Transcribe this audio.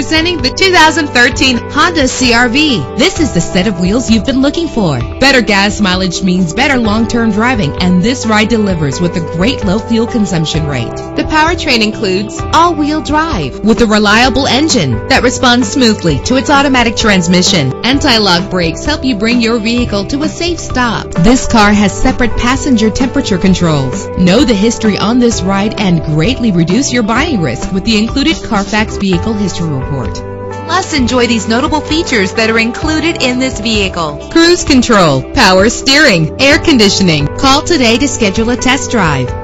Presenting the 2013 Honda CR-V. This is the set of wheels you've been looking for. Better gas mileage means better long-term driving, and this ride delivers with a great low fuel consumption rate. The powertrain includes all-wheel drive with a reliable engine that responds smoothly to its automatic transmission. Anti-lock brakes help you bring your vehicle to a safe stop. This car has separate passenger temperature controls. Know the history on this ride and greatly reduce your buying risk with the included Carfax Vehicle History Report. Plus, enjoy these notable features that are included in this vehicle: cruise control, power steering, air conditioning. Call today to schedule a test drive.